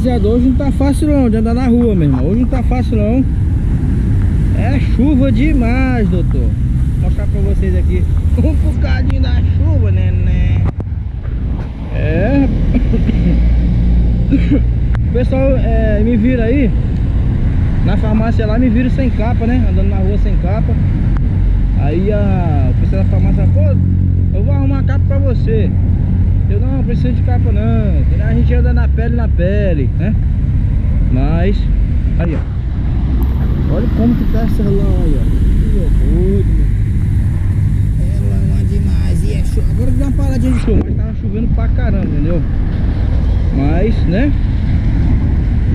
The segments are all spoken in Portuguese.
rapaziada, hoje não tá fácil não de andar na rua, meu irmão. Hoje não tá fácil não. É chuva demais, doutor. Vou mostrar pra vocês aqui um bocadinho da chuva, né? É. O pessoal me vira aí na farmácia lá, me vira sem capa, né? Andando na rua sem capa. Aí o pessoal da farmácia, pô, eu vou arrumar a capa pra você. Eu não preciso de capa não, a gente anda na pele, né? Mas, aí ó, olha como que tá essa lã aí, ó. Que horror, meu. É lã demais, e é chuva. Agora deu uma paradinha de chuva, mas tava chovendo pra caramba, entendeu? Mas, né?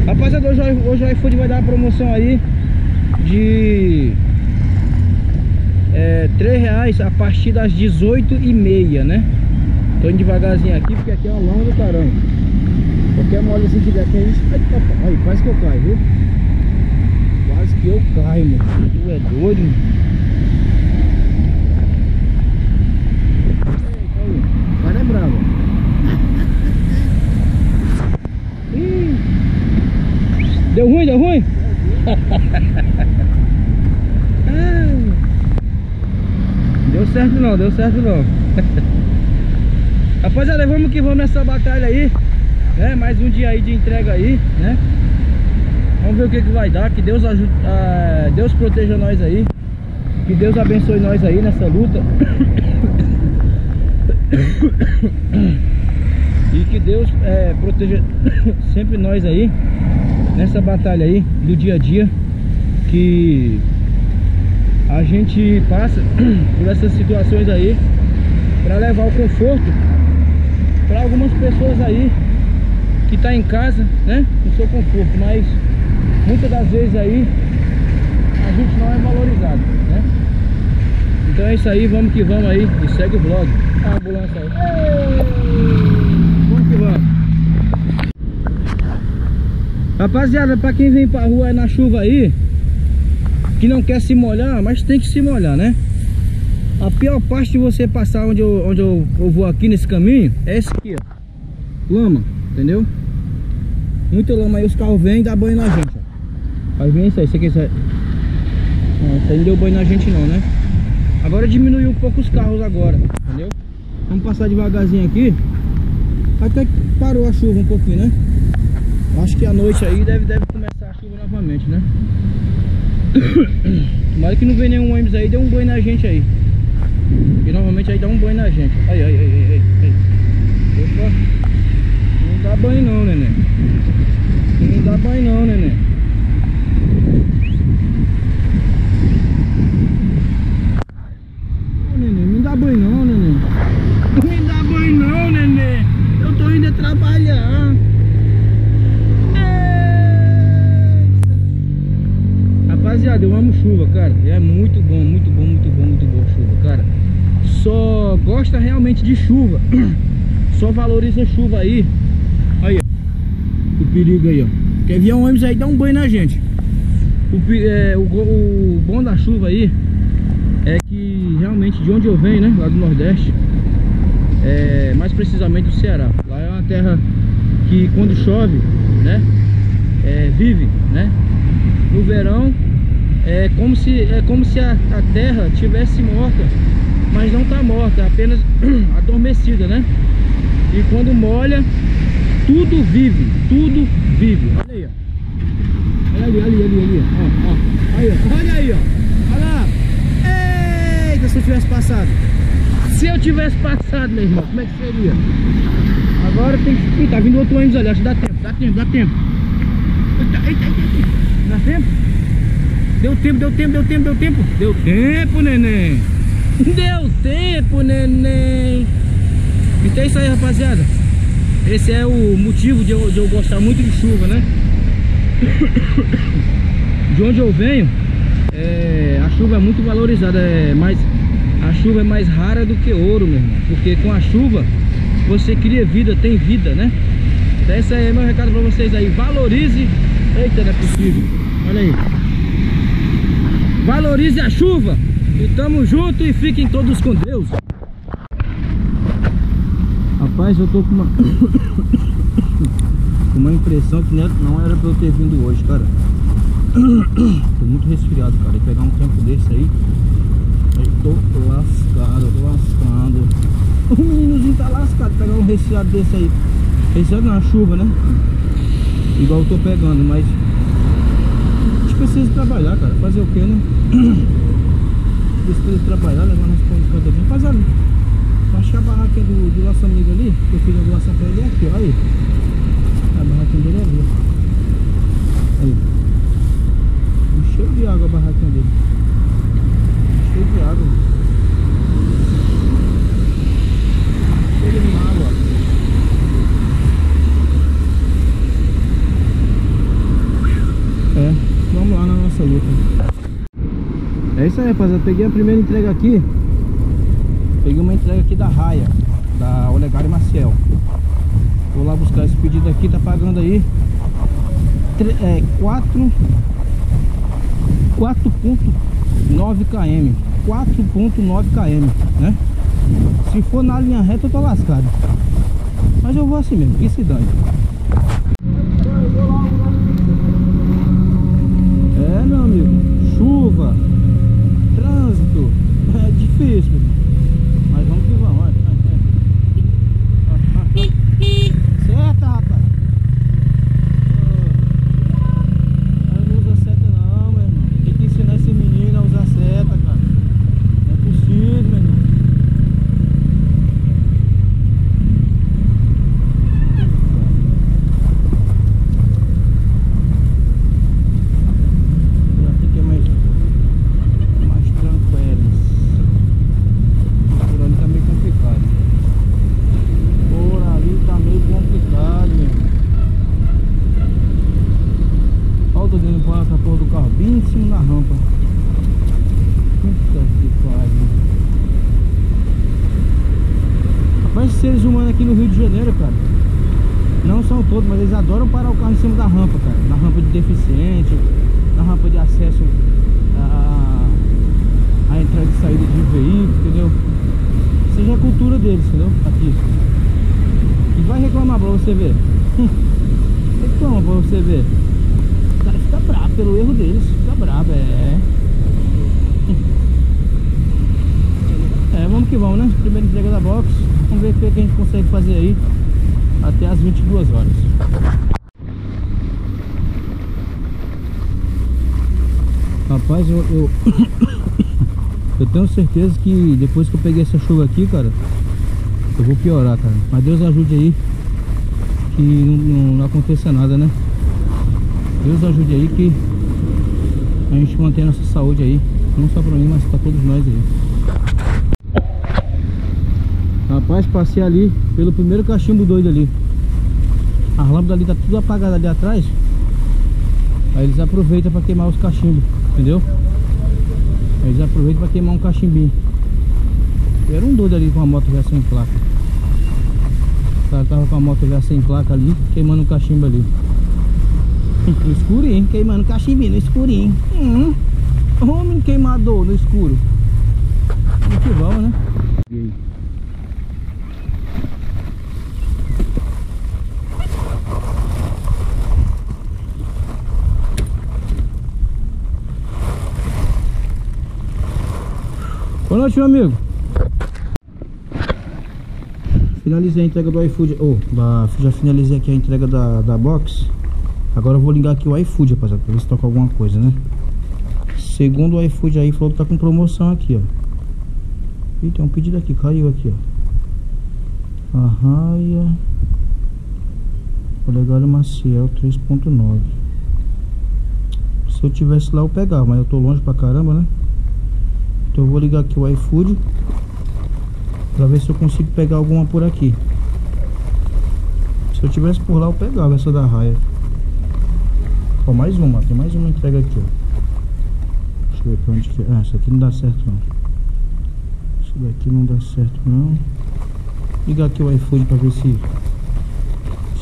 Rapaziada, hoje o iFood vai dar uma promoção aí de R$3 a partir das 18h30, né? Tô indo devagarzinho aqui, porque aqui é uma lama do caramba. Qualquer mole assim que der aqui, aí quase que eu caio, viu? Quase que eu caio, mano. Tu é doido, mano. Vai lembrar, mano. Deu ruim? Deu certo não. Rapaziada, vamos que vamos nessa batalha aí, né? Mais um dia aí de entrega aí, né? Vamos ver o que vai dar. Que Deus ajude, Deus proteja nós aí. Que Deus abençoe nós aí nessa luta. E que Deus proteja sempre nós aí nessa batalha aí do dia a dia, que a gente passa por essas situações aí, para levar o conforto para algumas pessoas aí que tá em casa, né, no seu conforto, mas muitas das vezes aí a gente não é valorizado, né? Então é isso aí, vamos que vamos aí e segue o vlog. A ambulância aí. Vamos que vamos. Rapaziada, para quem vem pra rua aí na chuva aí, que não quer se molhar, mas tem que se molhar, né? A pior parte de você passar onde eu vou aqui nesse caminho é esse aqui, ó. Lama, entendeu? Muita lama aí, os carros vêm e dá banho na gente, ó. Aí vem isso aí, isso aí não deu banho na gente não, né? Agora diminuiu um pouco os carros agora, entendeu? Vamos passar devagarzinho aqui. Até que parou a chuva um pouquinho, né? Acho que à noite aí deve começar a chuva novamente, né? Tomara que não venha nenhum ônibus aí, dê um banho na gente aí. E normalmente aí dá um banho na gente. Aí. Opa. Não dá banho não, neném. Não dá banho não, neném. Eu tô indo trabalhar. Rapaziada, eu amo chuva, cara. É muito bom chuva, cara. Só gosta realmente de chuva. Só valoriza a chuva aí. Aí, ó. O perigo aí, ó. Quer vir um ônibus aí, dá um banho na gente. O bom da chuva aí é que realmente de onde eu venho, né? Lá do Nordeste. Mais precisamente do Ceará. Lá é uma terra que quando chove, né? Vive, né? No verão. É como se a terra tivesse morta, mas não tá morta, apenas adormecida, né? E quando molha, tudo vive. Olha aí, ó. Olha ali. Ó. Olha aí, ó. Olha lá. Eita, se eu tivesse passado. Meu irmão, como é que seria? Agora tem que... Ih, tá vindo outro ônibus ali, acho que dá tempo. Eita. Dá tempo? Deu tempo. Deu tempo, neném. Então é isso aí, rapaziada. Esse é o motivo de eu gostar muito de chuva, né? De onde eu venho, a chuva é muito valorizada. Mas a chuva é mais rara do que ouro, meu irmão. Porque com a chuva você cria vida, tem vida, né? Então esse aí é meu recado pra vocês aí. Valorize. Eita, não é possível. Olha aí. Valorize a chuva. E tamo junto e fiquem todos com Deus. Rapaz, eu tô com uma com uma impressão que não era pra eu ter vindo hoje, cara. Tô muito resfriado, cara. E pegar um tempo desse aí, eu tô lascado, O meninozinho tá lascado, pegar um resfriado desse aí. Resfriado na chuva, né? Igual eu tô pegando, mas a gente precisa trabalhar, cara. Fazer o que, né? Precisa trabalhar, levar nós pontos pra dentro. Rapaziada, achei a barraquinha do nosso amigo ali, que eu fiz a doação pra ele, é aqui, olha aí. A barraquinha dele é ali. Aí. Cheio de água a barraquinha dele. Cheio de água. Cheio de água. É, vamos lá na nossa luta. É isso aí, rapaziada. Peguei a primeira entrega aqui. Peguei uma entrega aqui da Raia, da Olegário Maciel. Vou lá buscar esse pedido aqui, tá pagando aí 4.9 km, 4.9 km, né? Se for na linha reta eu tô lascado, mas eu vou assim mesmo, que se dane. É, meu amigo, chuva, trânsito, é difícil, meu amigo. Mas vamos que vamos, olha. Seta, rapaz. Eu não uso seta não, meu irmão. Tem que ensinar esse menino a usar seta, cara. Não é possível, meu irmão. Seres humanos aqui no Rio de Janeiro, cara, não são todos, mas eles adoram parar o carro em cima da rampa, cara, na rampa de deficiente, na rampa de acesso a entrada e saída de veículo, entendeu? Seja a cultura deles, entendeu? Aqui. E vai reclamar pra você ver. Reclama pra você ver. O cara fica bravo pelo erro deles, fica bravo, é. É, vamos que vamos, né? Primeira entrega da box. Vamos ver o que a gente consegue fazer aí até as 22 horas. Rapaz, eu tenho certeza que depois que eu peguei essa chuva aqui, cara, eu vou piorar, cara. Mas Deus ajude aí que não aconteça nada, né? Deus ajude aí que a gente mantenha a nossa saúde aí. Não só pra mim, mas pra todos nós aí. Rapaz, passei ali pelo primeiro cachimbo doido ali. As lâmpadas ali tá tudo apagada ali atrás. Aí eles aproveitam pra queimar os cachimbos, entendeu? Eles aproveitam pra queimar um cachimbinho. Era um doido ali com a moto já sem placa. O cara tava com a moto já sem placa ali, queimando um cachimbo ali. No escuro, hein? Queimando um cachimbinho no escuro, hein? Homem queimador no escuro. Muito bom, né? Boa noite, meu amigo. Finalizei a entrega do iFood. Já finalizei aqui a entrega da box. Agora eu vou ligar aqui o iFood, rapaziada, pra ver se toca alguma coisa, né? Segundo o iFood aí, falou que tá com promoção aqui, ó. Ih, tem um pedido aqui, caiu aqui, ó. Arraia, Olegário Maciel 3.9. Se eu tivesse lá eu pegava, mas eu tô longe pra caramba, né? Então eu vou ligar aqui o iFood pra ver se eu consigo pegar alguma por aqui. Se eu tivesse por lá eu pegava essa da Raia. Ó, mais uma, tem mais uma entrega aqui, ó. Deixa eu ver pra onde que é. Ah, isso aqui não dá certo não. Isso daqui não dá certo não. Ligar aqui o iFood pra ver se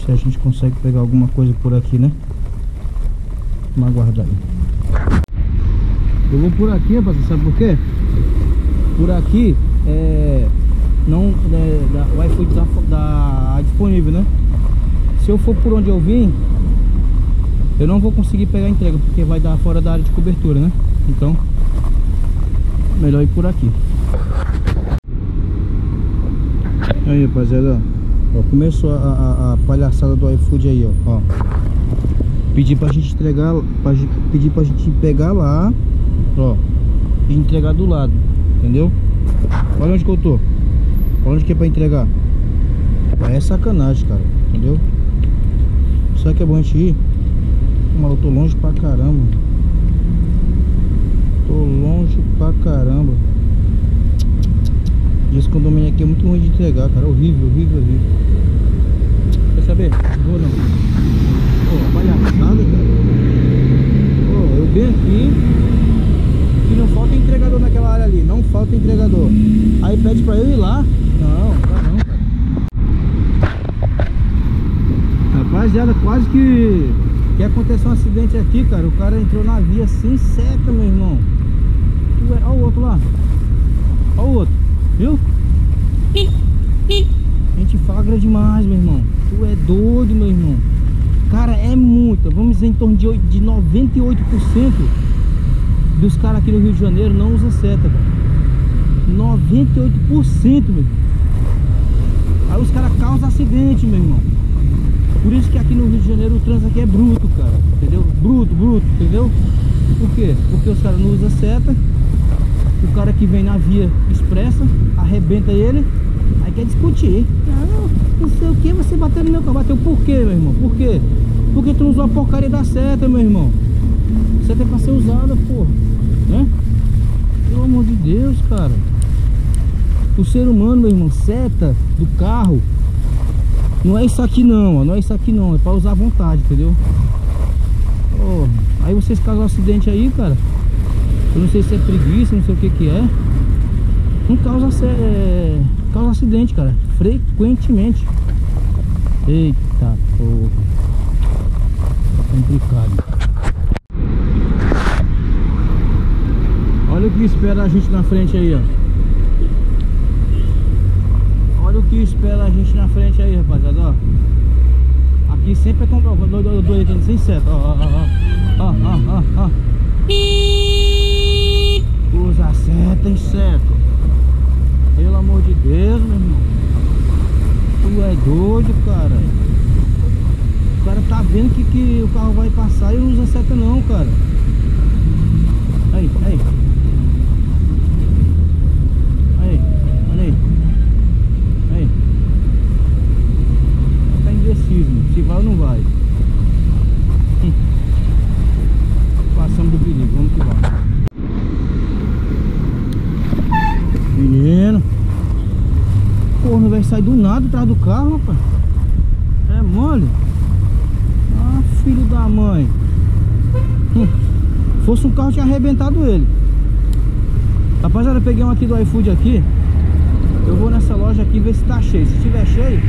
a gente consegue pegar alguma coisa por aqui, né? Vamos aguardar aí. Eu vou por aqui, rapaziada, sabe por quê? Por aqui, o iFood tá disponível, né? Se eu for por onde eu vim, eu não vou conseguir pegar a entrega, porque vai dar fora da área de cobertura, né? Então, melhor ir por aqui. Aí, rapaziada, ó, começou a palhaçada do iFood aí, ó. Pedir pra gente entregar, pedir pra gente pegar lá, ó, e entregar do lado, entendeu? Olha onde que eu tô, olha onde que é pra entregar. É sacanagem, cara, entendeu? Será que é bom a gente ir? Mas eu tô longe pra caramba. Tô longe pra caramba. Esse condomínio aqui é muito ruim de entregar, cara. Horrível, horrível, horrível. Quer saber? Vou não. Pô, palhaçada, cara. Pô, eu venho aqui e não falta entregador naquela área ali. Não falta entregador. Aí pede pra eu ir lá. Não, tá não, cara. Rapaziada, quase que aconteceu um acidente aqui, cara. O cara entrou na via sem seta, meu irmão. Ué, olha o outro lá. Olha o outro, viu? A gente flagra demais, meu irmão. Tu é doido, meu irmão. Cara, é muita. Vamos dizer em torno de 98% dos caras aqui no Rio de Janeiro não usam seta, cara. 98%, meu irmão. Aí os caras causam acidente, meu irmão. Por isso que aqui no Rio de Janeiro o trânsito aqui é bruto, cara, entendeu? Bruto, bruto, entendeu? Por quê? Porque os caras não usam seta. O cara que vem na via expressa, arrebenta ele. Aí quer discutir. Ah, não sei o que, você bateu no meu carro. Bateu por quê, meu irmão? Por quê? Porque tu não usou a porcaria da seta, meu irmão. Seta é pra ser usada, porra, né? Pelo amor de Deus, cara. O ser humano, meu irmão, seta do carro não é isso aqui não, ó. Não é isso aqui não. É pra usar à vontade, entendeu? Oh, aí vocês causam um acidente aí, cara. Eu não sei se é preguiça, não sei o que que é. Não causa, causa acidente, cara. Frequentemente. Eita porra. Tá complicado. Olha o que espera a gente na frente aí, ó. Espera a gente na frente aí, rapaziada, ó. Aqui sempre é comprovado. Dois entrando sem seta, ó, ó, ó, ó, ó, ó. Usa seta, inseto. Pelo amor de Deus, meu irmão. Tu é doido, cara. O cara tá vendo que o carro vai passar e não usa seta não, cara. Aí, aí. Aí, olha aí. Se vai ou não vai. Passamos do perigo, vamos que vamos. Menino, corno, velho, sai do nada atrás do carro, rapaz. É mole. Ah, filho da mãe. Fosse um carro, tinha arrebentado ele. Rapaziada, eu peguei um aqui do iFood aqui. Eu vou nessa loja aqui ver se tá cheio. Se tiver cheio,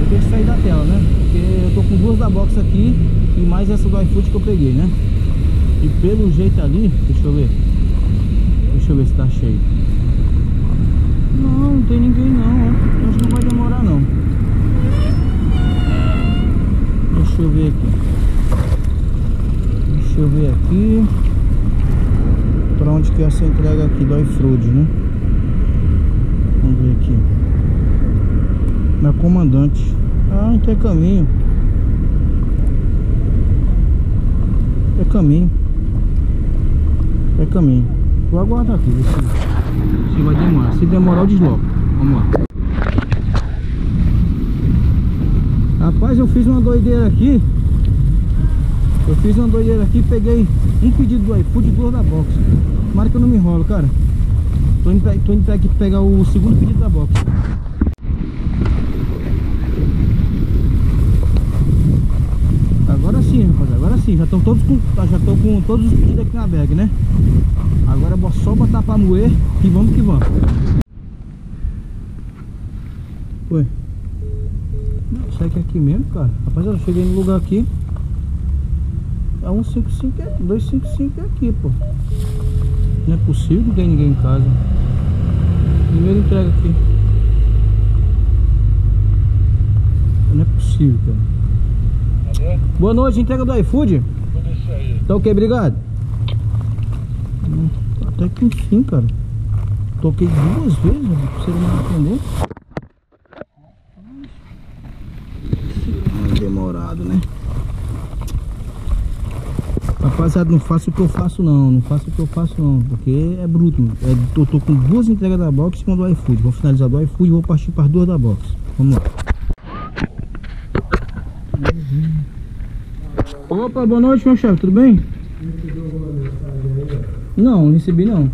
eu tenho que sair da tela, né? Porque eu tô com duas da box aqui e mais essa do iFood que eu peguei, né? E pelo jeito ali, deixa eu ver. Deixa eu ver se tá cheio. Não, não tem ninguém não, ó. Acho que não vai demorar não. Deixa eu ver aqui. Deixa eu ver aqui. Pra onde que é essa entrega aqui do iFood, né? Vamos ver aqui. Na Comandante. Ah, então é caminho. É caminho. É caminho. Vou aguardar aqui, ver se vai demorar. Se demorar eu desloco. Vamos lá. Rapaz, eu fiz uma doideira aqui. Eu fiz uma doideira aqui, peguei um pedido do iFood e duas da box. Tomara que eu não me enrolo, cara. Tô indo aqui pegar o segundo pedido da box. Agora sim, rapaziada, agora sim, já tô com todos os pedidos aqui na bag, né? Agora é só botar pra moer e vamos que vamos. Ué, será que é aqui mesmo, cara? Rapaziada, eu cheguei no lugar aqui. É 155, é 255 aqui, pô. Não é possível, não tem ninguém em casa. Primeira entrega aqui. Não é possível, cara. né? Boa noite, entrega do iFood? Vou deixar aí. Tá ok, obrigado. Até que enfim, cara. Toquei 2 vezes, né? Pra você não entender. Demorado, né? Rapaziada, não faço o que eu faço não, porque é bruto, mano. Eu tô com 2 entregas da box e uma do iFood. Vou finalizar do iFood e vou partir para as 2 da box. Vamos lá. Opa, boa noite, meu chefe, tudo bem? Não, não recebi não. Não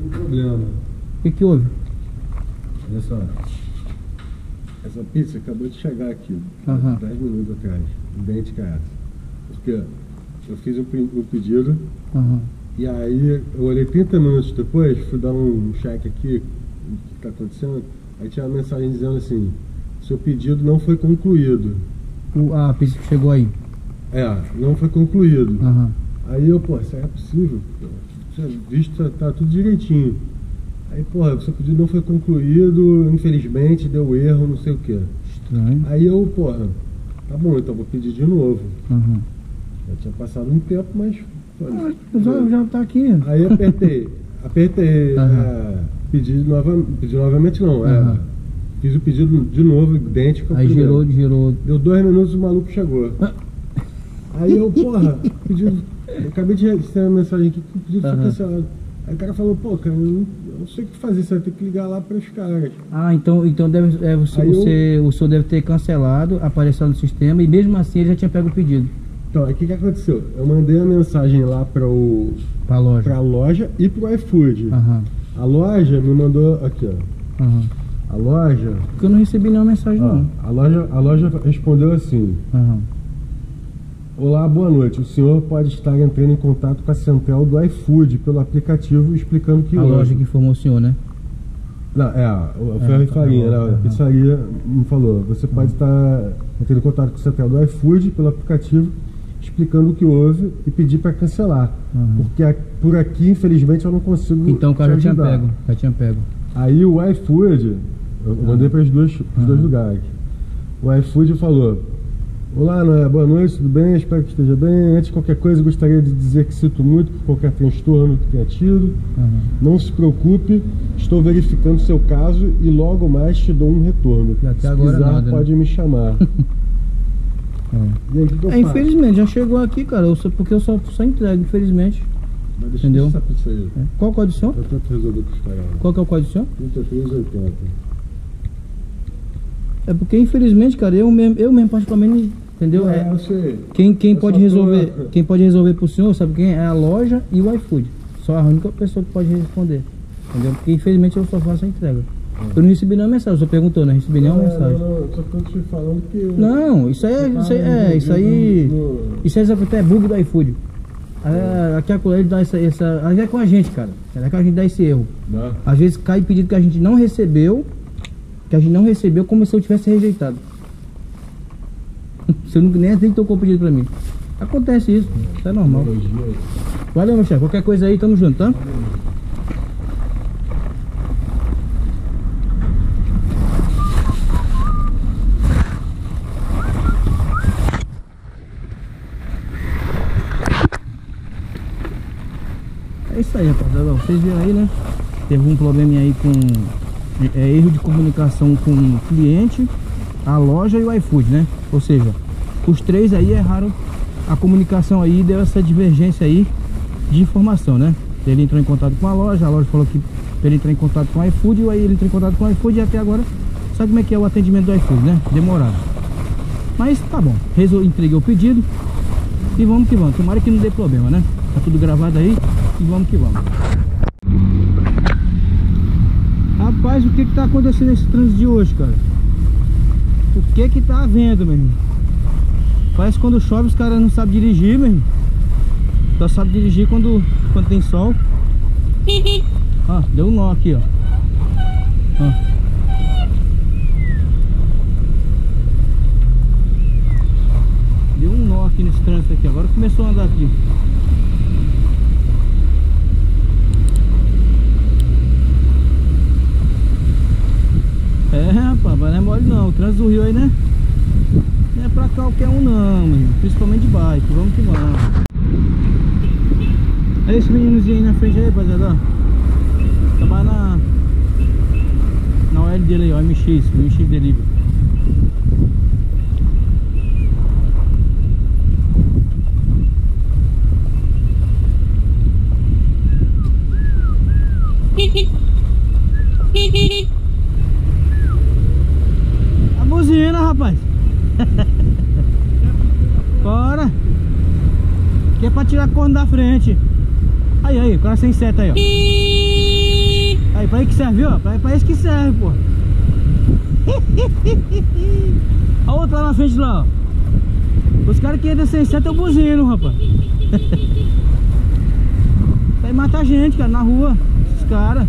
tem problema. O que que houve? Olha só. Essa pizza acabou de chegar aqui, 10 minutos atrás, idêntica a essa. Porque eu fiz um pedido, e aí eu olhei 30 minutos depois, fui dar um check aqui, o que está acontecendo, aí tinha uma mensagem dizendo assim, seu pedido não foi concluído. A pizza que chegou aí? É, não foi concluído. Aí eu, pô, isso é possível, pô, visto tá tudo direitinho. Aí, porra, o seu pedido não foi concluído, infelizmente, deu erro, não sei o que. Estranho. Aí eu, porra, tá bom, então vou pedir de novo. Já tinha passado um tempo, mas... Ah, já tá aqui. Aí apertei, pedi novamente não, fiz o pedido de novo, idêntico. Aí primeiro. Girou. Deu 2 minutos e o maluco chegou. Aí eu, porra, pedido... Eu acabei de receber uma mensagem aqui que o pedido foi cancelado. Aí o cara falou, pô, cara, eu não sei o que fazer, você vai ter que ligar lá para os caras. Ah, então deve, o senhor deve ter cancelado, apareceu no sistema e mesmo assim ele já tinha pego o pedido. Então, aí o que aconteceu? Eu mandei a mensagem lá para a loja e para o iFood. A loja me mandou, aqui ó, a loja... Porque eu não recebi nenhuma mensagem não. A loja respondeu assim... Olá, boa noite. O senhor pode estar entrando em contato com a central do iFood pelo aplicativo explicando que... A loja que informou o senhor, né? Não, o Ferro e Farinha, a pizzaria me falou. Você pode estar entrando em contato com a central do iFood pelo aplicativo explicando o que houve e pedir para cancelar. Porque por aqui, infelizmente, eu não consigo. Então o cara já tinha pego, Aí o iFood, eu mandei para os dois lugares. O iFood falou... Olá, Noé, boa noite, tudo bem? Espero que esteja bem. Antes de qualquer coisa, gostaria de dizer que sinto muito por qualquer transtorno que tenha tido. Não se preocupe, estou verificando o seu caso e logo mais te dou um retorno. Até se agora quiser, nada, pode me chamar. E aí, que eu faço? Infelizmente, já chegou aqui, cara, porque eu só entrego, infelizmente. Mas deixa eu pensar pra isso aí. Qual o código do senhor? Eu tento resolver com os caras. Qual que é o código do senhor? 3380. É porque, infelizmente, cara, eu mesmo particularmente, entendeu? Não, quem pode resolver pro senhor, sabe quem? É a loja e o iFood. Só a única pessoa que pode responder, entendeu? Porque, infelizmente, eu só faço a entrega. Eu não recebi nenhuma mensagem, o senhor perguntou, não recebi nenhuma mensagem. Não, só tô te falando que... Não, isso aí é bug do iFood. Aqui ele dá essa... Aqui é com a gente, cara. Aqui a gente dá esse erro. Às vezes cai pedido que a gente não recebeu, como se eu tivesse rejeitado. Você nem tocou o pedido pra mim. Acontece isso, isso é normal. Valeu, meu chefe, qualquer coisa aí, tamo junto, tá? É isso aí, rapaziada, vocês viram aí, né? Teve um probleminha aí com... erro de comunicação com o cliente, a loja e o iFood, né? Ou seja, os 3 aí erraram a comunicação aí, deu essa divergência aí de informação, né? Ele entrou em contato com a loja falou que ele entrou em contato com o iFood, e aí ele entrou em contato com o iFood e até agora, sabe como é que é o atendimento do iFood, né? Demorado. Mas tá bom, entreguei o pedido e vamos que vamos, tomara que não dê problema, né? Tá tudo gravado aí e vamos que vamos. Rapaz, o que que tá acontecendo nesse trânsito de hoje, cara? O que que tá havendo, meu irmão? Parece que quando chove os caras não sabem dirigir, meu irmão. Só sabem dirigir quando tem sol. Ah, deu um nó aqui, ó. Deu um nó aqui nesse trânsito aqui, agora começou a andar aqui. É, rapaz, mas não é mole não, o trânsito do Rio aí, né? Não é pra qualquer um não, menino. Principalmente de bike, vamos que vamos. Olha esse meninozinho aí na frente aí, rapaziada, ó. Trabalha na OL dele aí, ó, MX dele. A buzina, rapaz. Bora. Que é pra tirar corno da frente. Aí, o cara sem seta aí, ó. Aí, pra isso que serve, ó. Pra isso que serve, pô. A outra lá na frente lá, ó. Os caras que entram sem seta é o buzino, rapaz. Vai matar gente, cara, na rua. Esses caras.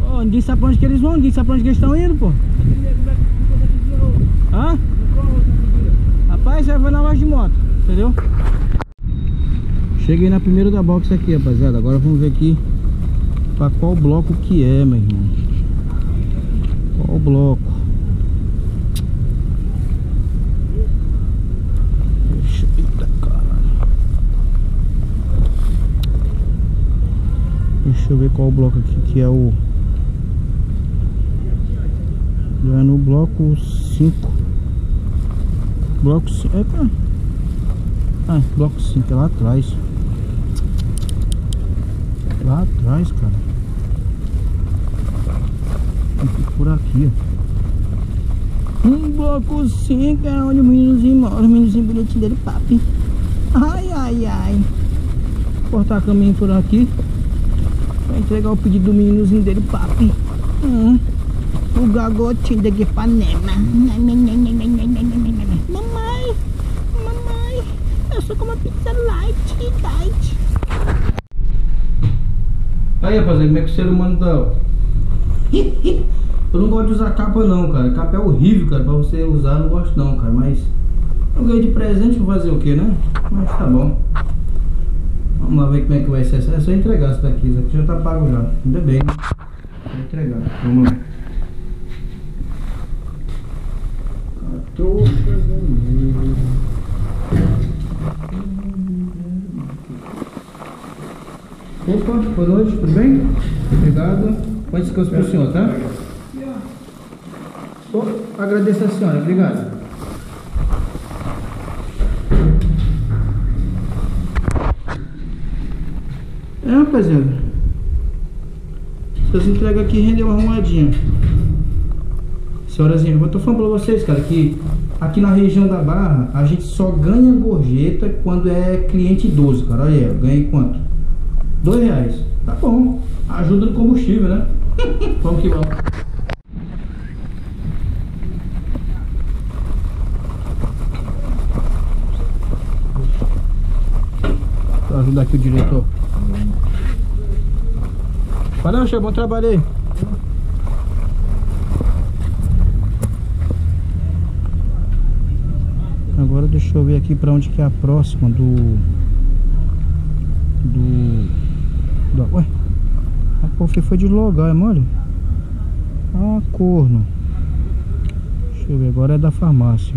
Pô, ninguém sabe pra onde que eles vão, ninguém sabe pra onde que eles estão indo, pô. Hã? Rapaz, já vai na loja de moto, entendeu? Cheguei na primeira da box aqui, rapaziada. Agora vamos ver aqui pra qual bloco que é, meu irmão. Qual bloco? Deixa eu ir pra cá. Deixa eu ver qual bloco aqui que é o... Já no bloco 5. Bloco 5, epa. Ah, bloco 5 é lá atrás. É lá atrás, cara. Por aqui, ó. Bloco 5 é onde o meninozinho mora. O meninozinho bonitinho dele, papi. Ai. Vou cortar a caminho por aqui pra entregar o pedido do meninozinho dele, papi. O gagotinho daqui pra Ipanema. Mamãe, eu sou como uma pizza light. Aí, rapaziada, como é que o ser humano tá? Eu não gosto de usar capa não, cara. Capa é horrível, cara, pra você usar, eu não gosto não, cara. Mas eu ganhei de presente, vou fazer o que, né? Mas tá bom. Vamos lá ver como é que vai ser. É só entregar isso daqui, isso aqui já tá pago já. Ainda bem, né? Vou entregar, vamos lá. Opa, boa noite, tudo bem? Obrigado. Bom descanso pro senhor, tá? Oh, agradeço a senhora, obrigado. É, rapaziada, essas entregas aqui rendeu uma arrumadinha. Senhorazinha, eu tô falando pra vocês, cara, que aqui na região da Barra, a gente só ganha gorjeta quando é cliente idoso, cara. Olha aí, eu ganhei quanto? R$2. Tá bom, ajuda no combustível, né? Vamos que vamos. Vou ajudar aqui o diretor. Valeu, chefe, bom trabalho aí. Agora deixa eu ver aqui pra onde que é a próxima Ué, a porra foi de Olegário, é mole? Ah, corno. Deixa eu ver, agora é da farmácia.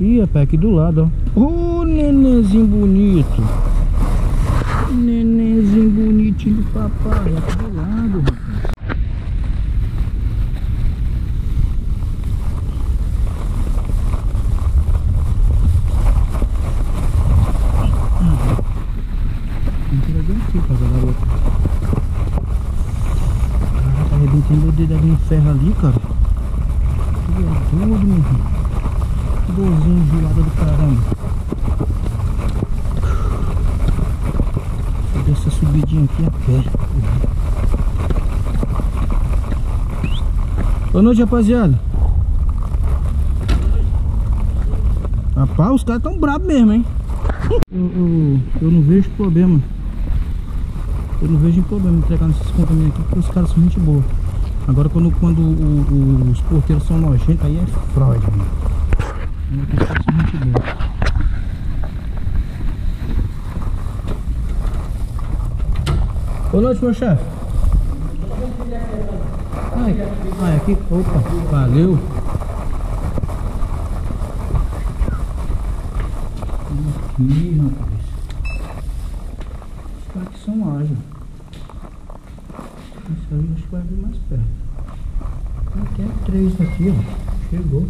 Ih, rapaz, aqui do lado, ó. Ô, nenenzinho bonito. Nenenzinho bonitinho do papai. É aqui do lado, rapaz. Tem meu dedo ali no ferro ali, cara. Que doido, meu irmão. Que dorzinha enjoada do caramba. Vou dar essa subidinha aqui a pé. Boa noite, rapaziada. Rapaz, os caras tão bravos mesmo, hein. Eu não vejo problema. Eu não vejo problema entregar nesses condomínios aqui, porque os caras são gente boa. Agora quando os porteiros são nojentos, aí é fraude, mano. Boa noite, meu chefe. Ai, aqui, opa, valeu. Ih, rapaz. Os caras aqui são ágeis. Esse aí acho que vai vir mais perto. Aqui é 3 daqui, ó. Chegou.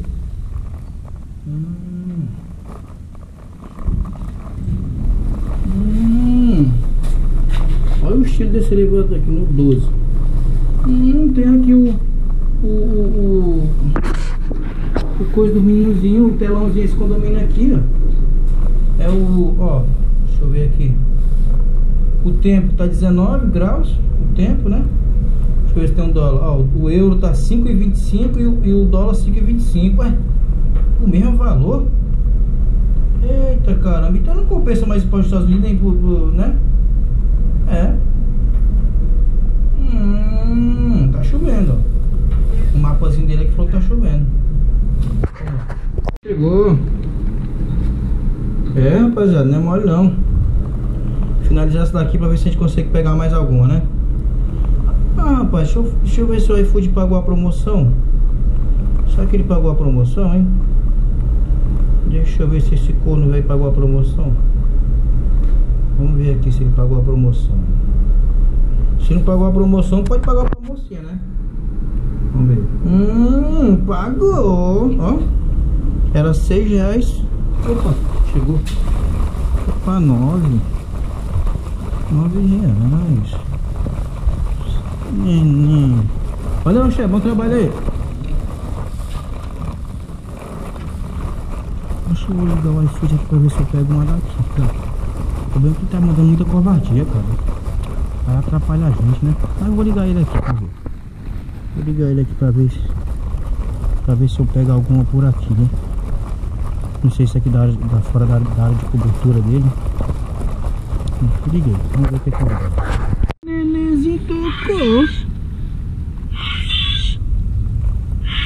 Olha o estilo desse elevador aqui no 12. Tem aqui o coisa do meninozinho, o telãozinho, esse condomínio aqui, ó. É o, ó, deixa eu ver aqui. O tempo tá 19 graus, o tempo, né? Deixa eu ver se tem um dólar. Ó, o euro tá 5,25 e o dólar 5,25, ué. O mesmo valor. Eita caramba, então não compensa mais para os Estados Unidos, nem pro, né? É. Tá chovendo, ó. O mapazinho dele aqui falou que tá chovendo. Chegou. É, rapaziada, não é mole não. Finalizar essa daqui pra ver se a gente consegue pegar mais alguma, né? Ah, rapaz, deixa eu ver se o iFood pagou a promoção. Será que ele pagou a promoção, hein? Deixa eu ver se esse corno veio pagou a promoção. Vamos ver aqui se ele pagou a promoção. Se não pagou a promoção, pode pagar a promocinha, né? Vamos ver. Pagou. Ó. Era R$6. Opa, chegou. Opa, 9. R$9. Neném. Valeu, chefe. Bom trabalho aí. Deixa eu ligar o iFood aqui pra ver se eu pego uma daqui, cara. O problema é que tá mandando muita covardia, cara. Aí atrapalha a gente, né? Mas eu vou ligar ele aqui pra ver. Vou ligar ele aqui pra ver se eu pego alguma por aqui, né? Não sei se aqui da fora da área de cobertura dele. Não liguei. Vamos ver o que é que vai. Nenenzinho tocou.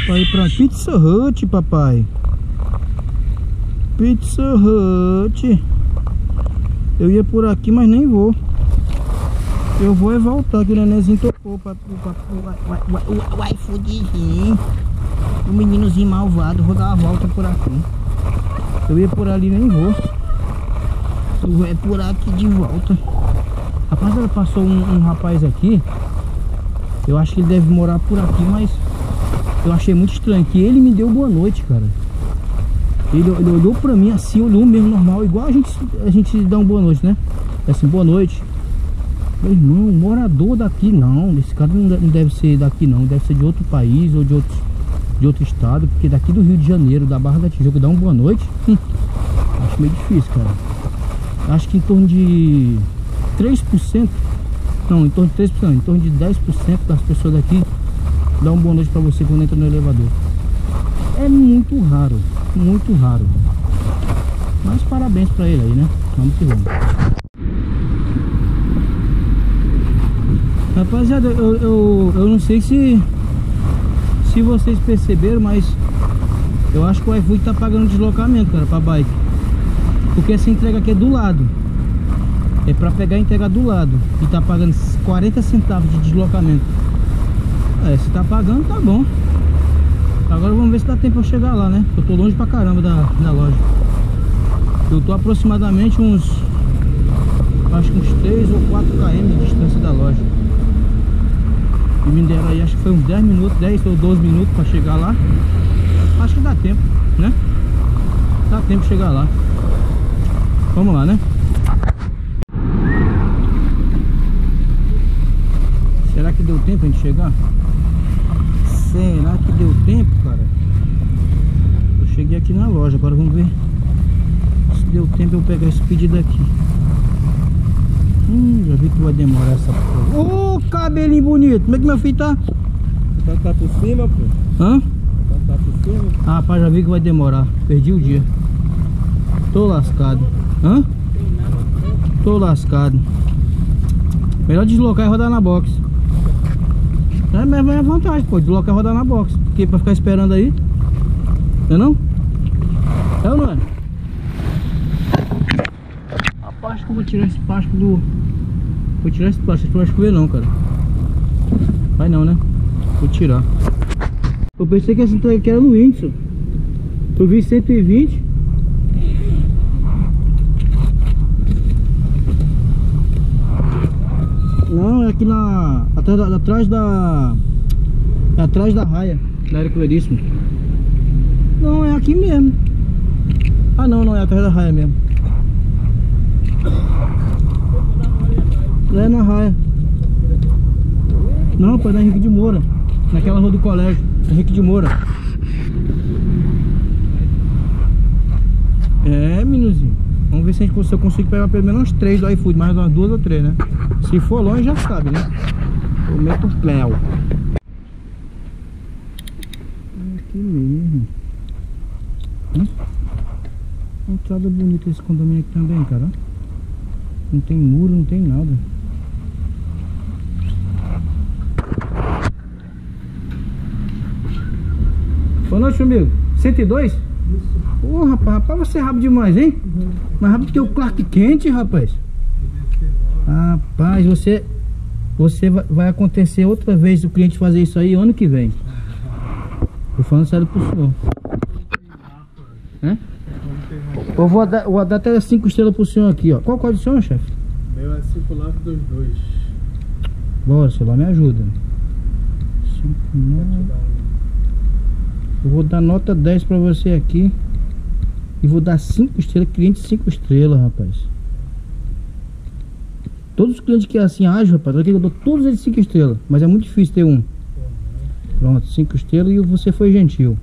Vai ir pra Pizza Hut, papai. Pizza Hut. Eu ia por aqui, mas nem vou. Eu vou e voltar, que o nenenzinho tocou o iFoodzinho. O meninozinho malvado. Vou dar uma volta por aqui. Eu ia por ali, nem vou. Tu vai por aqui de volta. Rapaz, ela passou um rapaz aqui. Eu acho que ele deve morar por aqui, mas eu achei muito estranho que ele me deu boa noite, cara. Ele olhou pra mim assim, olhou mesmo normal. Igual a gente dá um boa noite, né? É assim, boa noite. Meu irmão, morador daqui não. Esse cara não deve ser daqui não. Deve ser de outro país ou de outro estado. Porque daqui do Rio de Janeiro, da Barra da Tijuca, dá um boa noite. Acho meio difícil, cara. Acho que em torno de 3%. Não, em torno de 3%, não, em torno de 10% das pessoas daqui dá um boa noite pra você quando entra no elevador. É muito raro. Muito raro. Mas parabéns pra ele aí, né? Vamos que vamos. Rapaziada, eu não sei se vocês perceberam, mas eu acho que o iFood tá pagando deslocamento, cara, pra bike. Porque essa entrega aqui é do lado. É pra pegar a entrega do lado. E tá pagando 40 centavos de deslocamento. É, se tá pagando, tá bom. Agora vamos ver se dá tempo pra chegar lá, né? Eu tô longe pra caramba da loja. Eu tô aproximadamente acho que uns 3 ou 4 km de distância da loja. E me deram aí, acho que foi uns 10 minutos, 10 ou 12 minutos para chegar lá. Acho que dá tempo, né? Dá tempo de chegar lá. Vamos lá, né? Será que deu tempo a gente chegar? Será que deu tempo, cara? Eu cheguei aqui na loja, agora vamos ver se deu tempo eu pegar esse pedido aqui. Já vi que vai demorar essa porra. Ô, cabelinho bonito, como é que meu filho tá? Tá por cima, pô. Hã? Tá por cima? Ah, rapaz, já vi que vai demorar. Perdi o dia. Tô lascado. Hã? Tô lascado. Melhor deslocar e rodar na box. É mesmo, é a vantagem, pô. Deslocar e rodar na box. Porque pra ficar esperando aí. Não é não? É ou não é? Acho que eu vou tirar esse plástico do... Vou tirar esse plástico, acho que eu não, cara. Vai não, né? Vou tirar. Eu pensei que essa entrega aqui era no índice. Eu vi 120. Não, é aqui na... atrás da Raia, da área Claríssimo. Não, é aqui mesmo. Ah, não, não, é atrás da Raia mesmo. É na Raia. Não, pô, é na Henrique de Moura. Naquela rua do colégio, Henrique de Moura. É, meninozinho. Vamos ver se, se eu consigo pegar pelo menos 3 do iFood, mais umas 2 ou 3, né? Se for longe, já sabe, né? Eu meto o Cléo. Aqui mesmo. Entrada bonita esse condomínio aqui também, cara. Não tem muro, não tem nada. Boa noite, meu amigo. 102? Isso. Ô, rapaz, você é rápido demais, hein? Uhum. Mais rápido que o Clark Kent, rapaz. Rapaz, você vai acontecer outra vez o cliente fazer isso aí ano que vem. Tô falando sério pro senhor. Hã? Eu vou dar até 5 estrelas pro senhor aqui, ó. Qual o código do senhor, chefe? Meu é 5922. Bora, celular, me ajuda. 59... Eu vou dar nota 10 pra você aqui. E vou dar 5 estrelas, cliente 5 estrelas, rapaz. Todos os clientes que é assim agem, rapaz, eu dou todos eles 5 estrelas. Mas é muito difícil ter um. Pronto, 5 estrelas e você foi gentil.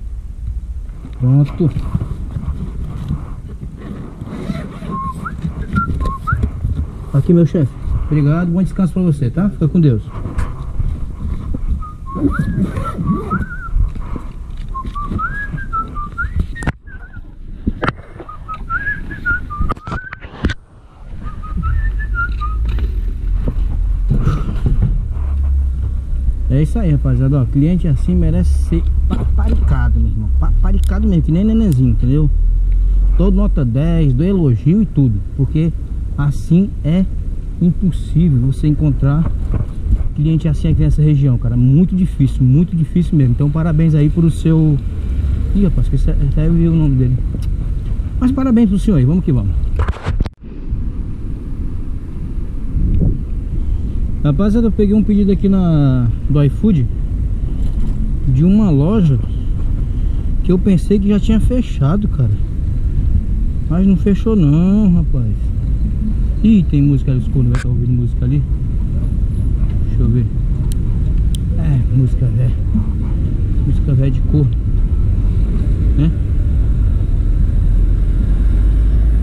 Pronto. Aqui, meu chefe. Obrigado, bom descanso pra você, tá? Fica com Deus. É isso aí, rapaziada, ó, cliente assim merece ser paparicado, meu irmão. Paparicado mesmo, que nem nenenzinho, entendeu? Todo nota 10, do elogio e tudo. Porque assim é impossível você encontrar cliente assim aqui nessa região, cara. Muito difícil mesmo. Então parabéns aí pro seu... Ih, rapaz, esqueci até o nome dele. Mas parabéns pro senhor aí, vamos que vamos. Rapaziada, eu peguei um pedido aqui do iFood de uma loja que eu pensei que já tinha fechado, cara. Mas não fechou não, rapaz. Ih, tem música ali, escuro, vai estar ouvindo música ali. Deixa eu ver. É, música velha. Música velha de cor, né?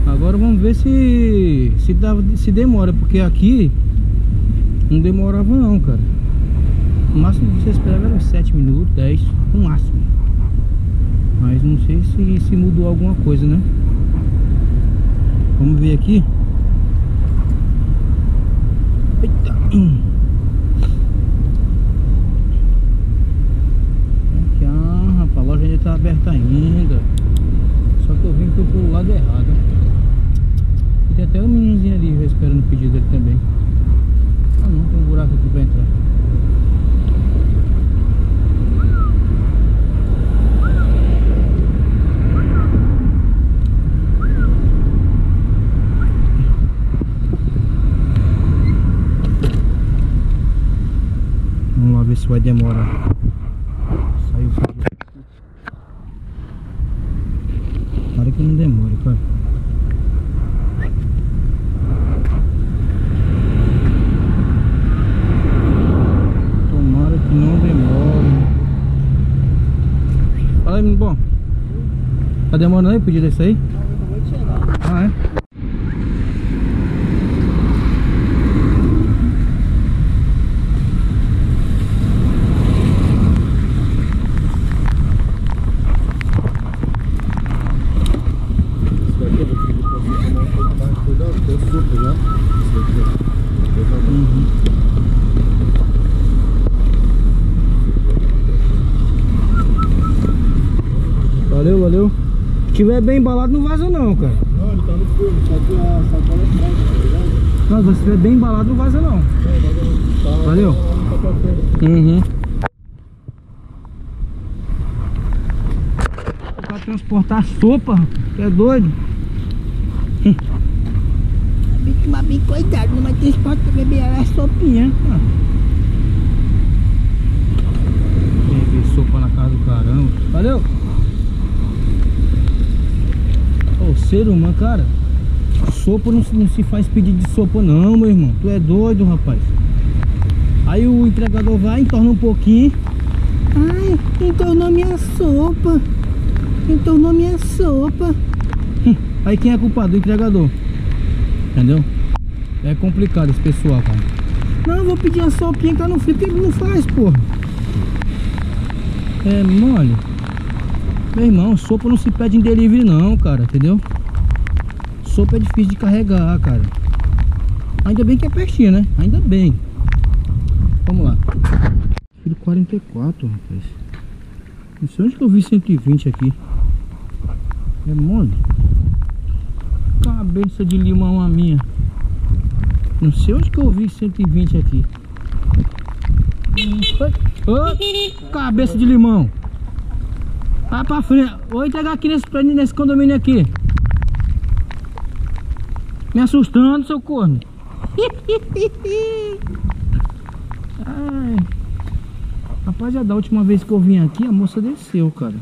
Agora vamos ver se demora, porque aqui... Não demorava não, cara. O máximo que você esperava era 7 minutos, 10, no máximo. Mas não sei se mudou alguma coisa, né? Vamos ver aqui. Eita. Aqui, ah, rapaz, a loja ainda tá aberta ainda. Só que eu vim pro lado errado. E tem até um meninozinho ali esperando o pedido dele também. Ah, não, tem um buraco aqui pra entrar. Vamos lá ver se vai demorar. Saiu o... Para que não demore, cara. Não demora. Fala aí, menino bom. Tá demorando aí o pedido desse aí? Não, eu acabei de chegar. Ah, é? Valeu, valeu. Se tiver bem embalado, não vaza não, cara. Não, ele tá no fogo, só que a sacola é forte, tá ligado? Não, se você estiver bem embalado, não vaza não. Valeu. Uhum. Pra transportar sopa, que é doido. mas bem coitado, mas tem esporte pra beber a sopinha, cara. Beber sopa na casa do caramba. Valeu! Ó, o ser humano, cara, sopa não se faz pedido de sopa não, meu irmão. Tu é doido, rapaz. Aí o entregador vai, entorna um pouquinho. Ai, entornou minha sopa. Entornou minha sopa. Aí quem é culpado? O entregador. Entendeu? É complicado esse pessoal, cara. Não, eu vou pedir uma sopinha que tá no frio. Porque ele não faz, porra. É mole. Meu irmão, sopa não se pede em delivery não, cara. Entendeu? Sopa é difícil de carregar, cara. Ainda bem que é pertinho, né? Ainda bem. Vamos lá. Firo 44, rapaz. Não sei onde que eu vi 120 aqui. É mole. Cabeça de limão a minha. Não sei onde que eu vi 120 aqui. Oh, cabeça de limão. Vai pra frente. Vou entregar aqui nesse condomínio aqui. Me assustando, seu corno. Ai. Rapaz, já da última vez que eu vim aqui, a moça desceu, cara.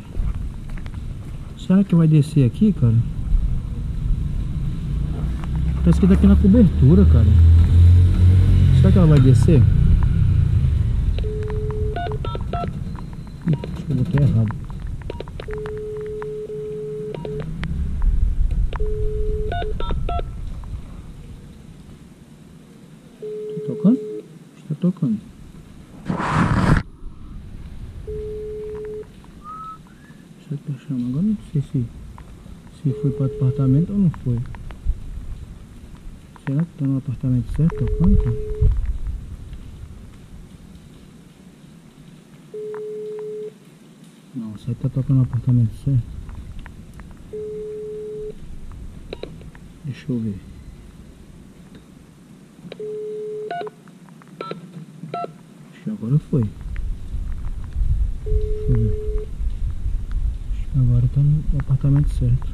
Será que vai descer aqui, cara? Parece que tá aqui na cobertura, cara. Será que ela vai descer? Acho que eu botei errado. Tá tocando? Acho que tá tocando. Agora não sei se foi para o apartamento ou não foi. Será que tá no apartamento certo? Tocando, cara? Não, será que tá tocando no apartamento certo? Deixa eu ver. Acho que agora foi. Deixa eu ver. Agora tá no apartamento certo.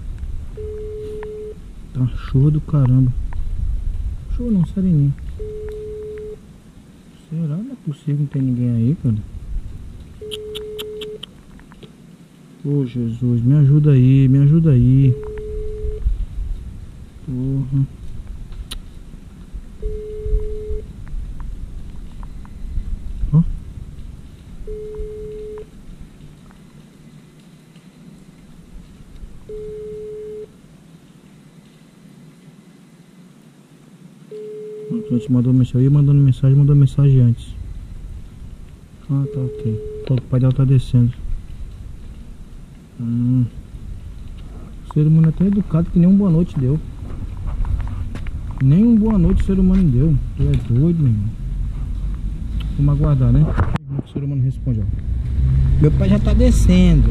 Tá chuva do caramba. Chuva não, sereninho. Será? Não é possível, não tem ninguém aí, cara. Ô, Jesus, me ajuda aí, me ajuda aí. Porra. Mandou mensagem, eu ia mandando mensagem, mandou mensagem antes. Ah, tá, ok. O pai dela tá descendo. O ser humano é tão educado que nem um boa noite deu. Nem um boa noite o ser humano deu. Tu é doido, meu irmão. Vamos aguardar, né? O ser humano responde, ó. Meu pai já tá descendo.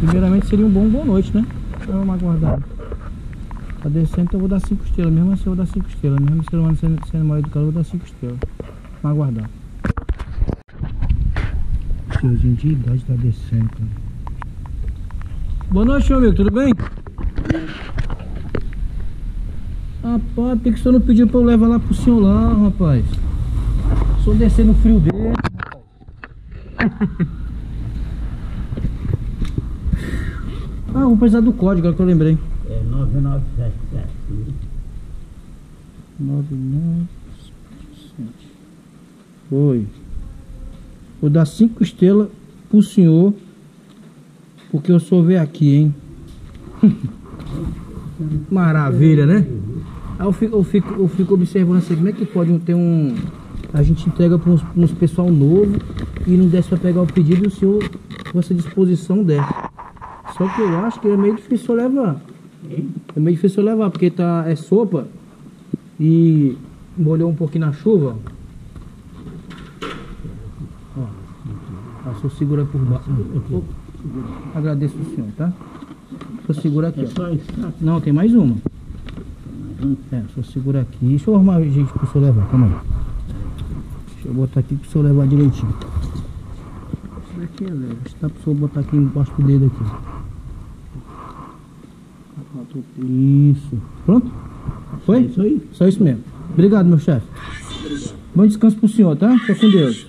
Primeiramente seria um boa noite, né? Então vamos aguardar. Tá descendo, então eu vou dar 5 estrelas, mesmo assim eu vou dar 5 estrelas, mesmo se eu não sendo mal educado, eu vou dar 5 estrelas. Vamos aguardar. Senhorzinho de idade tá descendo, cara. Boa noite, meu amigo, tudo bem? Rapaz, por que o senhor não pediu pra eu levar lá pro senhor lá, rapaz? O senhor descer no frio dele, rapaz. Ah, vou precisar do código, agora que eu lembrei. 9977. Foi. Vou dar 5 estrelas pro senhor. Porque eu sou ver aqui, hein? Maravilha, né? Aí eu fico observando assim, como é que pode ter um. A gente entrega para uns pessoal novo e não desce para pegar o pedido e o senhor com essa disposição desce. Só que eu acho que é meio difícil levar. É meio difícil levar, porque tá, é sopa. E molhou um pouquinho na chuva. Ó, passou, segura por baixo. Agradeço o senhor, tá? Só segura aqui, ó. Não, tem mais uma. É, só segura aqui. Deixa eu arrumar a gente pro senhor levar, calma aí. Deixa eu botar aqui pro senhor levar direitinho. Isso aqui é leve. Tá, pro senhor botar aqui embaixo do dedo aqui. Isso. Pronto? Foi? É isso aí. Só isso mesmo. Obrigado, meu chefe. Bom descanso pro senhor, tá? Fica com Deus.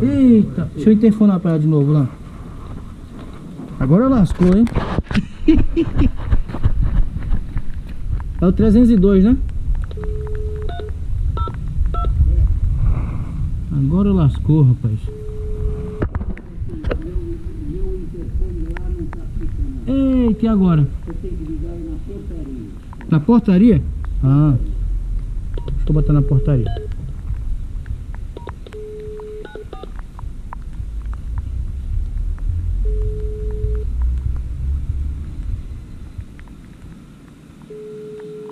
Eita, deixa eu interfonar pra ela de novo lá. Agora lascou, hein? É o 302, né? Agora lascou, rapaz. Meu interfone lá não tá funcionando. Eita, e agora? Você tem que ligar aí na portaria. Na portaria? Ah. Deixa eu botar na portaria.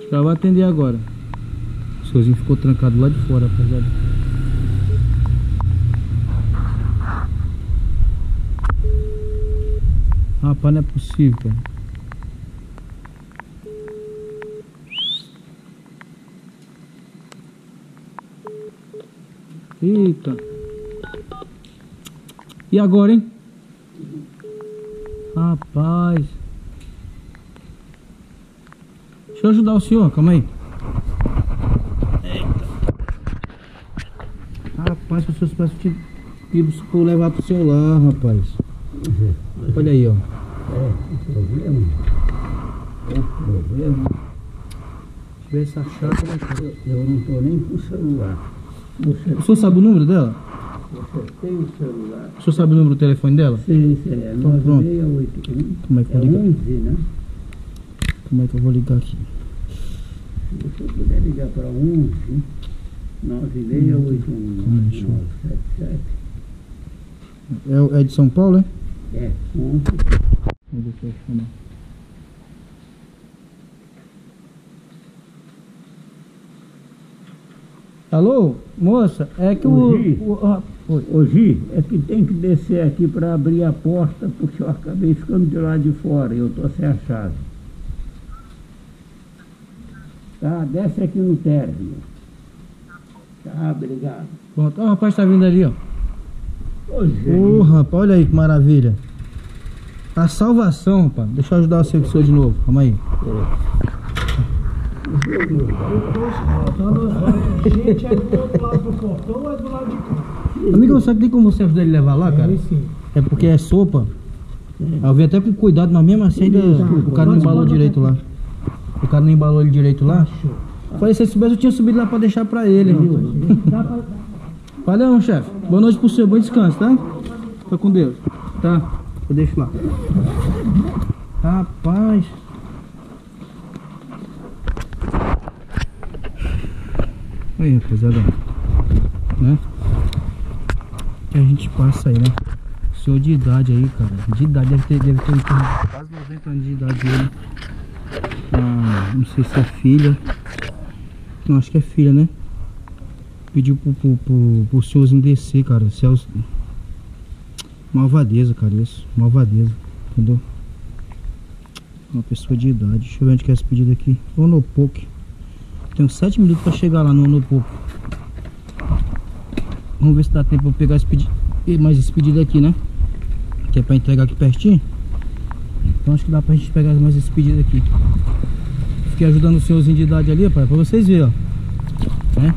Já vai atender agora. O senhorzinho ficou trancado lá de fora, rapaziada. Rapaz, não é possível, cara. Eita. E agora, hein? Rapaz. Deixa eu ajudar o senhor, calma aí. Eita. Rapaz, se o senhor soubesse que eu levar pro seu lar, rapaz. Olha aí, ó. É, problema. É, problema. Deixa eu ver essa chave. Eu não tô nem com o celular. O senhor sabe o número dela? Você tem o celular. O senhor sabe o número do telefone dela? Sim, sim. É 9681. Como é que eu ligo? 11, né? Como é que eu vou ligar aqui? Se você puder ligar para 11 9681 977. É de São Paulo, é? É, 11. Deixa eu chamar. Alô, moça, é que o Gi, é que tem que descer aqui para abrir a porta, porque eu acabei ficando de lado de fora e eu tô sem a chave. Tá, desce aqui no térreo. Tá, obrigado. Pronto, ó, o rapaz tá vindo ali, ó. Ô, rapaz, olha aí que maravilha. A salvação, rapaz. Deixa eu ajudar o senhor de novo, calma aí. Gente, é do outro lado do portão ou é do lado de cá? Amigo, sabe que tem como você ajudar ele a levar lá, cara? Sim. É porque é sopa. Eu vi até com cuidado, mas mesmo assim o cara não embalou direito lá. O cara não embalou ele direito lá. Falei, se ele soubesse, eu tinha subido lá pra deixar pra ele. Valeu, chefe. Boa noite pro senhor, bom descanso, tá? Fica com Deus. Tá, eu deixo lá. Rapaz. Aí, rapaziada. Né? Que a gente passa aí, né? O senhor de idade aí, cara. De idade, deve ter quase 90 anos de idade dele. Ah, não sei se é filha. Não, acho que é filha, né? Pediu pro senhorzinho descer, cara. Céus. Malvadeza, cara, isso. Malvadeza, entendeu? Uma pessoa de idade. Deixa eu ver onde que é esse pedido aqui. Ô, no pouco. Tenho 7 minutos pra chegar lá no pouco. Vamos ver se dá tempo pra pegar esse pedido. Mais esse pedido aqui, né? Que é pra entregar aqui pertinho. Então acho que dá pra gente pegar mais esse pedido aqui. Fiquei ajudando o senhorzinho de idade ali, rapaz, pra vocês verem, ó. Né?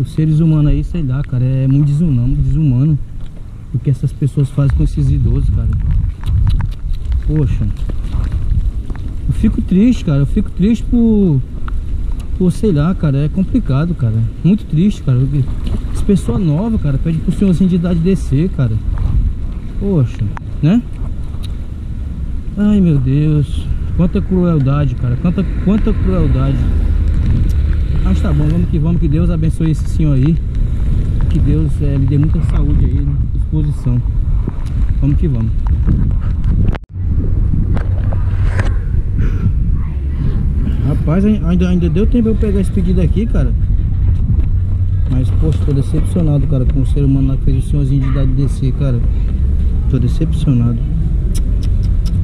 Os seres humanos aí, sei lá, cara, é muito desumano o que essas pessoas fazem com esses idosos, cara. Poxa. Eu fico triste, cara. Eu fico triste por sei lá, cara. É complicado, cara. Muito triste, cara. As pessoas novas, cara, pede pro senhorzinho de idade descer, cara. Poxa, né? Ai, meu Deus, quanta crueldade, cara, quanta crueldade. Mas tá bom, vamos que Deus abençoe esse senhor aí. Que Deus lhe dê muita saúde aí, disposição. Vamos que vamos. Rapaz, ainda deu tempo eu pegar esse pedido aqui, cara. Mas, poxa, tô decepcionado, cara, com o ser humano lá que fez o senhorzinho de idade descer, cara. Tô decepcionado.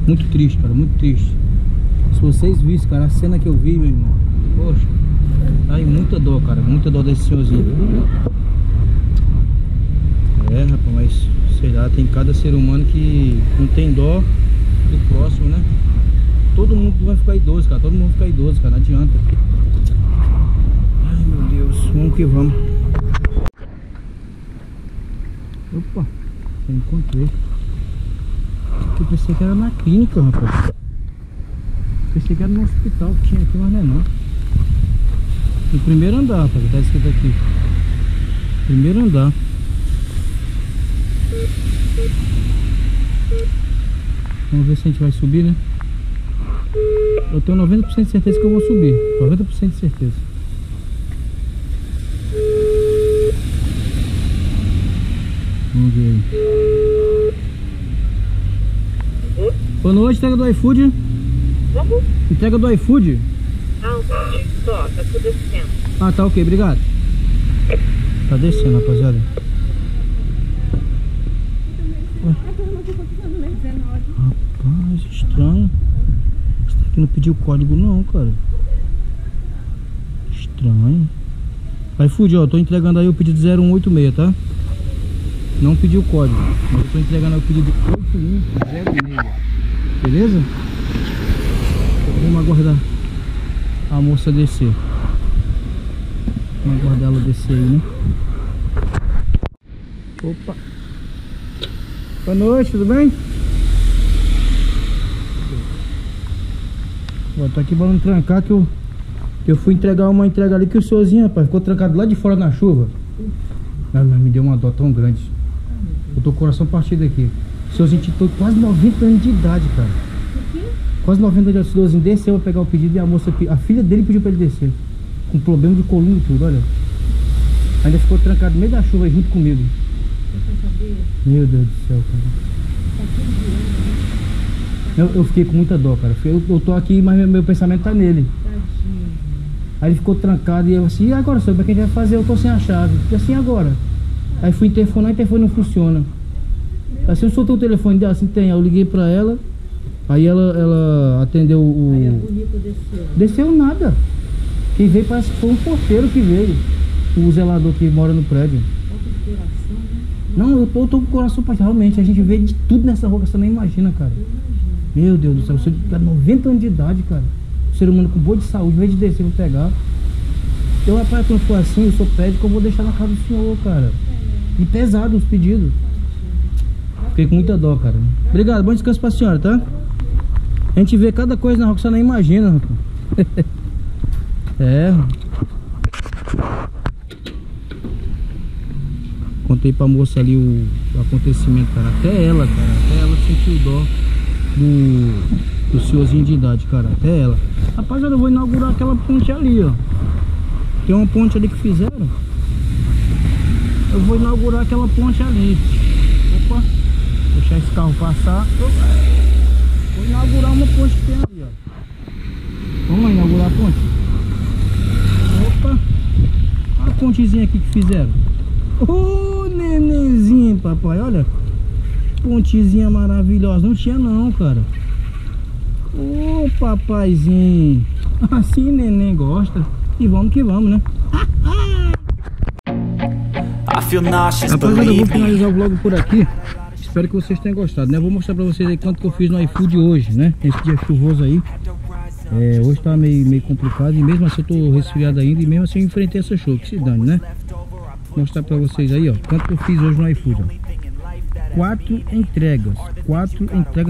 Muito triste, cara, muito triste. Se vocês vissem, cara, a cena que eu vi, meu irmão. Poxa, aí muita dó, cara, muita dó desse senhorzinho. É, rapaz, mas sei lá, tem cada ser humano que não tem dó do próximo, né? ficar idoso, cara. Todo mundo fica idoso, cara. Não adianta. Ai, meu Deus. Vamos que vamos. Opa, eu encontrei. Eu pensei que era na clínica, rapaz. Pensei que era no hospital que tinha aqui, mas não é não. No primeiro andar, rapaz, tá escrito aqui. Primeiro andar. Vamos ver se a gente vai subir, né? Eu tenho 90% de certeza que eu vou subir. 90% de certeza. Vamos ver aí. Boa noite, entrega do iFood. Como? Entrega do iFood? Não, só, tá tudo descendo. Ah, tá, ok, obrigado. Tá descendo, rapaziada. Rapaz, estranho. Isso aqui não pediu código não, cara. Estranho. iFood, ó, tô entregando aí o pedido 0186, tá? Não pediu o código. Eu tô entregando aí o pedido 8106. Beleza? Vamos aguardar a moça descer. Vamos aguardar ela descer aí, né? Opa! Boa noite, tudo bem? Ó, tô aqui pra não trancar que eu fui entregar uma entrega ali que o senhorzinho, rapaz, ficou trancado lá de fora na chuva. Mas me deu uma dó tão grande. Eu tô com o coração partido aqui. O senhorzinho tinha quase 90 anos de idade, cara. O quê? Quase 90 anos de idade. O senhorzinho desceu pra pegar o pedido e a moça, a filha dele pediu pra ele descer. Com problema de coluna e tudo, olha. Ainda ficou trancado no meio da chuva aí junto comigo. Meu Deus do céu, cara. Eu fiquei com muita dó, cara. Eu tô aqui, mas meu pensamento tá nele. Aí ele ficou trancado e eu assim, e agora, senhor, pra quem vai fazer? Eu tô sem a chave. E assim agora. Aí fui interfonar e o telefone não funciona. Assim, eu soltei o telefone dela, assim, tem. Aí eu liguei pra ela. Aí ela atendeu o... Aí a bonita desceu. Desceu nada. Quem veio parece que foi um porteiro que veio. O zelador que mora no prédio. Não, eu tô com o coração partido. Realmente, a gente vê de tudo nessa rua, você nem imagina, cara. Meu Deus do céu, você tá 90 anos de idade, cara. O ser humano com boa de saúde, em vez de descer, eu vou pegar. Eu, rapaz, quando for assim, o senhor pede que eu vou deixar na casa do senhor, cara. E pesado os pedidos. Fiquei com muita dó, cara. Obrigado, bom descanso pra senhora, tá? A gente vê cada coisa na rua que você nem imagina, rapaz. É. Contei pra moça ali o acontecimento, cara. Até ela sentiu dó do senhorzinho de idade, cara. Até ela. Rapaz, eu vou inaugurar aquela ponte ali, ó. Tem uma ponte ali que fizeram. Eu vou inaugurar aquela ponte ali. Opa. Deixar esse carro passar. Vou inaugurar uma ponte que tem ali, ó. Vamos lá inaugurar a ponte. Opa! Olha a pontezinha aqui que fizeram. Ô, nenenzinho, papai, olha. Pontezinha maravilhosa. Não tinha não, cara. Ô, papaizinho. Assim neném gosta. E vamos que vamos, né? Rapaz, eu vou finalizar o vlog por aqui. Espero que vocês tenham gostado, né? Vou mostrar pra vocês aí quanto que eu fiz no iFood hoje, né? Esse dia chuvoso aí. É, hoje tá meio complicado e mesmo assim eu tô resfriado ainda e mesmo assim eu enfrentei essa chuva, que se dane, né? Vou mostrar pra vocês aí, ó, quanto que eu fiz hoje no iFood, ó. 4 entregas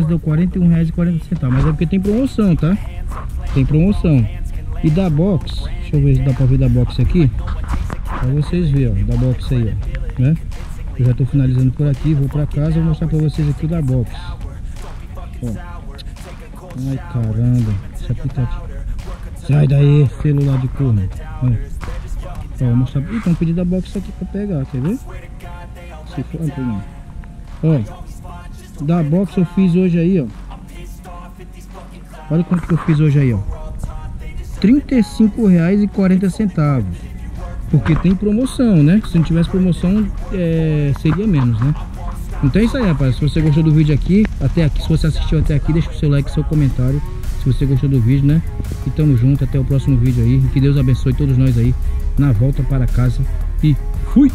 deu R$41,40, mas é porque tem promoção, tá? Tem promoção. E da box, deixa eu ver se dá pra ver da box aqui, pra vocês verem, ó, da box aí, ó, né? Eu já tô finalizando por aqui, vou pra casa, vou mostrar pra vocês aqui o da box, ó. Ai, caramba. Sai daí, celular de corno. Ó, vou mostrar. Ih, tem um pedido da box aqui pra pegar, quer ver? Se for, não. Ó, da box eu fiz hoje aí, ó. Olha quanto que eu fiz hoje aí, ó. R$35,40. Porque tem promoção, né? Se não tivesse promoção, seria menos, né? Então é isso aí, rapaz. Se você gostou do vídeo aqui, até aqui, se você assistiu até aqui, deixa o seu like, seu comentário. Se você gostou do vídeo, né? E tamo junto, até o próximo vídeo aí. Que Deus abençoe todos nós aí na volta para casa. E fui!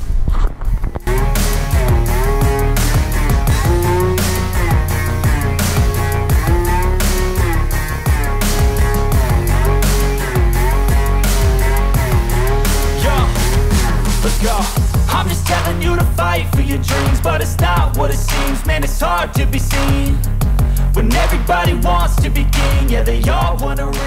they all wanna